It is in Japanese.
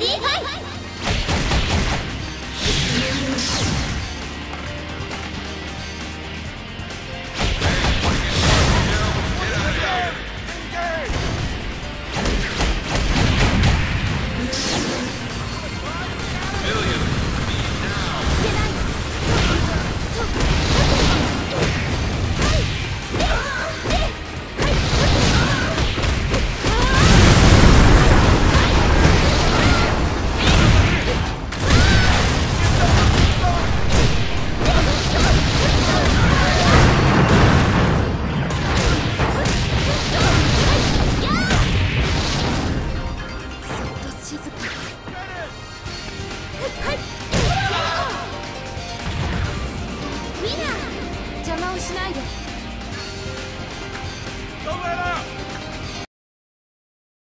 レディーファイト。